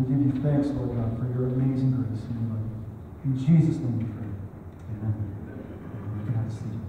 We give you thanks, Lord God, for your amazing grace and your love. In Jesus' name we pray. Amen. Amen. Amen.